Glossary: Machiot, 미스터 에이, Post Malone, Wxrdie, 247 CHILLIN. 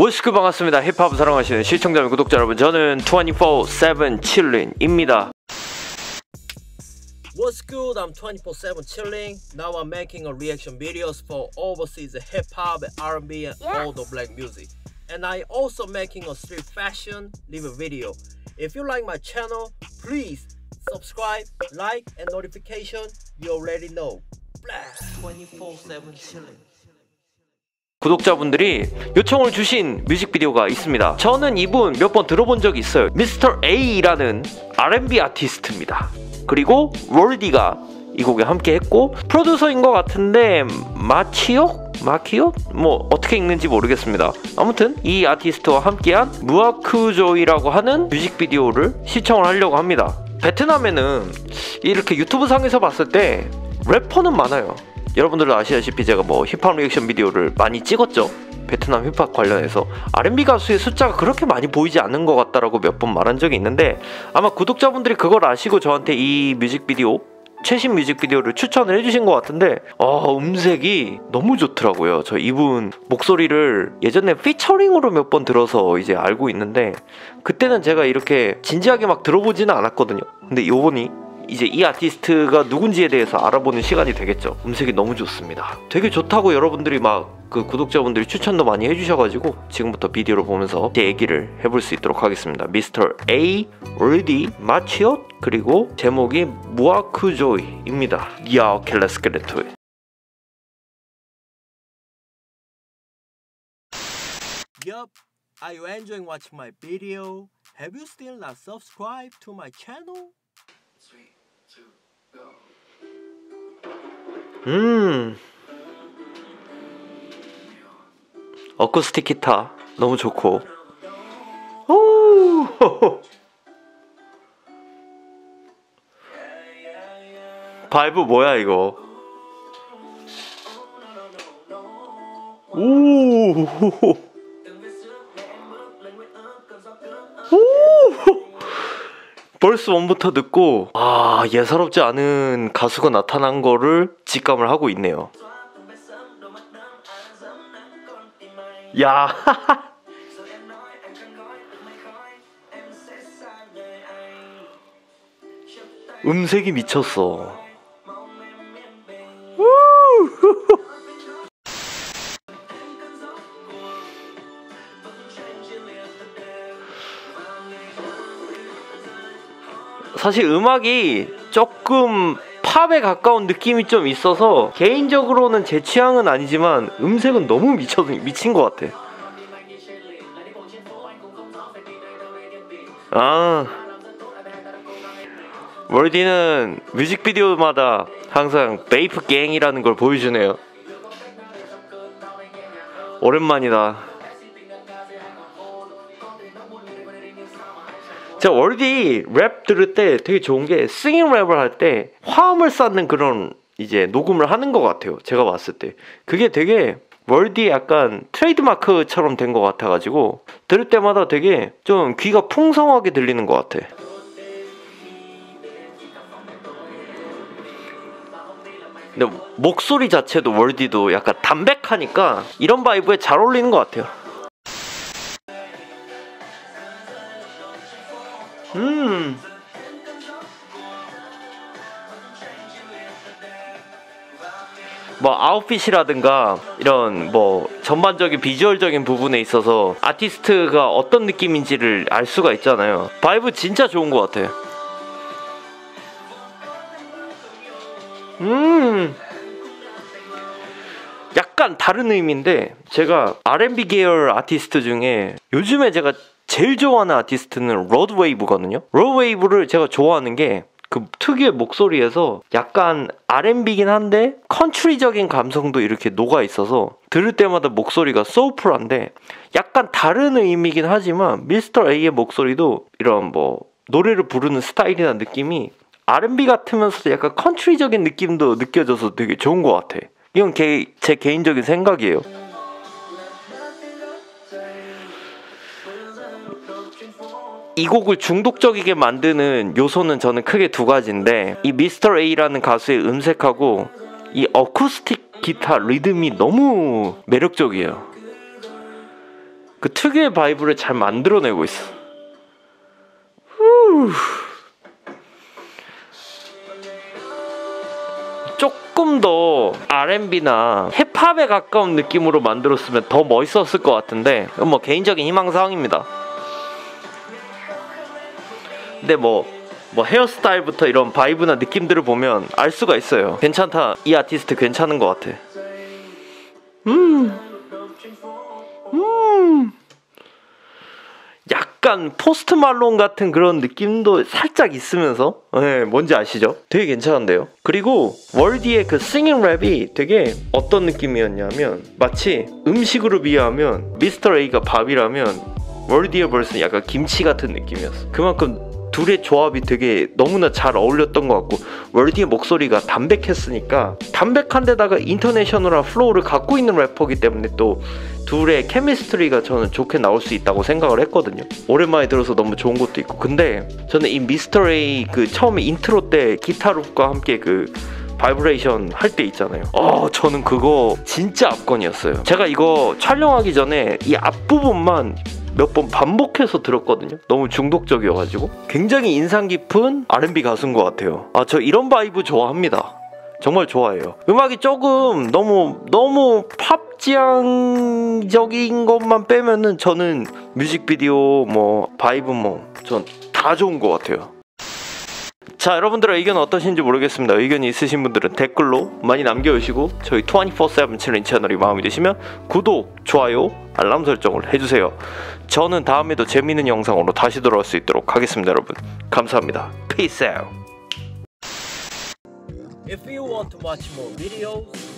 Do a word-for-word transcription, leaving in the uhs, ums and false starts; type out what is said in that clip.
워스크 반갑습니다. 힙합 사랑하시는 시청자 및 구독자 여러분, 저는 이십사 세븐 칠린입니다. What's good? I'm twenty-four seven chilling. Now I'm making a reaction videos for overseas hip hop, R and B, and yes. all the black music. And I also making a street fashion live video. If you like my channel, please subscribe, like, and notification. You already know. twenty-four seven chilling. 구독자분들이 요청을 주신 뮤직비디오가 있습니다. 저는 이분 몇 번 들어본 적이 있어요. 미스터 에이라는 알 앤 비 아티스트입니다. 그리고 Wxrdie가 이 곡에 함께 했고, 프로듀서인 것 같은데 마치옥? 마키옥? 뭐 어떻게 읽는지 모르겠습니다. 아무튼 이 아티스트와 함께한 Mưa Cứ Rö이라고 하는 뮤직비디오를 시청을 하려고 합니다. 베트남에는 이렇게 유튜브 상에서 봤을 때 래퍼는 많아요. 여러분들도 아시다시피 제가 뭐 힙합 리액션 비디오를 많이 찍었죠. 베트남 힙합 관련해서 알 앤 비 가수의 숫자가 그렇게 많이 보이지 않는 것 같다라고 몇 번 말한 적이 있는데, 아마 구독자분들이 그걸 아시고 저한테 이 뮤직비디오, 최신 뮤직비디오를 추천을 해주신 것 같은데, 아, 음색이 너무 좋더라고요. 저 이분 목소리를 예전에 피처링으로 몇 번 들어서 이제 알고 있는데, 그때는 제가 이렇게 진지하게 막 들어보지는 않았거든요. 근데 요번이 이제 이 아티스트가 누군지에 대해서 알아보는 시간이 되겠죠. 음색이 너무 좋습니다. 되게 좋다고 여러분들이 막 그 구독자분들이 추천도 많이 해주셔가지고 지금부터 비디오를 보면서 제 얘기를 해볼 수 있도록 하겠습니다. 미스터 에이, Wxrdie, Machiot, 그리고 제목이 Mưa Cứ Rö입니다. Yeah, okay, let's get into it. Yup, are you enjoying watching my video? Have you still not subscribed to my channel? 음, 어쿠스틱 기타 너무 좋고, 오, 바이브 뭐야 이거? 오, 오. 벌스 원부터 듣고, 아, 예사롭지 않은 가수가 나타난 거를 직감을 하고 있네요. 야, 음색이 미쳤어. 사실 음악이 조금 팝에 가까운 느낌이 좀 있어서 개인적으로는 제 취향은 아니지만 음색은 너무 미쳐, 미친 것 같아. 아, 월디는 뮤직비디오마다 항상 베이프 갱이라는 걸 보여주네요. 오랜만이다. 제가 월디 랩 들을 때 되게 좋은 게, 싱잉 랩을 할 때 화음을 쌓는 그런 이제 녹음을 하는 것 같아요. 제가 봤을 때 그게 되게 월디 약간 트레이드마크처럼 된 것 같아가지고 들을 때마다 되게 좀 귀가 풍성하게 들리는 것 같아. 근데 목소리 자체도 월디도 약간 담백하니까 이런 바이브에 잘 어울리는 것 같아요. 음. 뭐 아웃핏이라든가 이런 뭐 전반적인 비주얼적인 부분에 있어서 아티스트가 어떤 느낌인지를 알 수가 있잖아요. 바이브 진짜 좋은 것 같아. 음. 약간 다른 의미인데, 제가 알 앤 비 계열 아티스트 중에 요즘에 제가 제일 좋아하는 아티스트는 로드웨이브거든요. 로드웨이브를 제가 좋아하는 게 그 특유의 목소리에서 약간 알 앤 비긴 한데 컨트리적인 감성도 이렇게 녹아 있어서 들을 때마다 목소리가 소울풀한데, 약간 다른 의미긴 하지만 미스터 에이의 목소리도 이런 뭐 노래를 부르는 스타일이나 느낌이 알 앤 비 같으면서도 약간 컨트리적인 느낌도 느껴져서 되게 좋은 것 같아. 이건 개, 제 개인적인 생각이에요. 이 곡을 중독적이게 만드는 요소는 저는 크게 두 가지인데, 이 미스터 에이라는 가수의 음색하고 이 어쿠스틱 기타 리듬이 너무 매력적이에요. 그 특유의 바이브를 잘 만들어내고 있어. 후. 조금 더 알앤비나 힙합에 가까운 느낌으로 만들었으면 더 멋있었을 것 같은데, 이건 뭐 개인적인 희망사항입니다. 근데 뭐, 뭐 헤어스타일부터 이런 바이브나 느낌들을 보면 알 수가 있어요. 괜찮다, 이 아티스트 괜찮은 것 같아. 음, 음, 약간 포스트 말론 같은 그런 느낌도 살짝 있으면서, 네, 뭔지 아시죠? 되게 괜찮은데요? 그리고 월디의 그 싱잉 랩이 되게 어떤 느낌이었냐면, 마치 음식으로 비하면 미스터 에이가 밥이라면 월디의 벌스는 약간 김치 같은 느낌이었어. 그만큼 둘의 조합이 되게 너무나 잘 어울렸던 것 같고, 월디의 목소리가 담백했으니까, 담백한데다가 인터내셔널한 플로우를 갖고 있는 래퍼이기 때문에 또 둘의 케미스트리가 저는 좋게 나올 수 있다고 생각을 했거든요. 오랜만에 들어서 너무 좋은 것도 있고. 근데 저는 이 미스터 에이 그 처음에 인트로 때 기타룹과 함께 그 바이브레이션 할 때 있잖아요. 어, 저는 그거 진짜 압권이었어요. 제가 이거 촬영하기 전에 이 앞부분만 몇 번 반복해서 들었거든요. 너무 중독적이어가지고. 굉장히 인상 깊은 알앤비 가수인 것 같아요. 아, 저 이런 바이브 좋아합니다. 정말 좋아해요. 음악이 조금 너무 너무 팝지향적인 것만 빼면은 저는 뮤직비디오 뭐 바이브 뭐 전 다 좋은 것 같아요. 자, 여러분들의 의견 어떠신지 모르겠습니다. 의견이 있으신 분들은 댓글로 많이 남겨주시고, 저희 이십사 세븐 칠린 채널이 마음이 드시면 구독, 좋아요, 알람 설정을 해주세요. 저는 다음에도 재미있는 영상으로 다시 돌아올 수 있도록 하겠습니다. 여러분, 감사합니다. Peace out. If you want to watch more videos,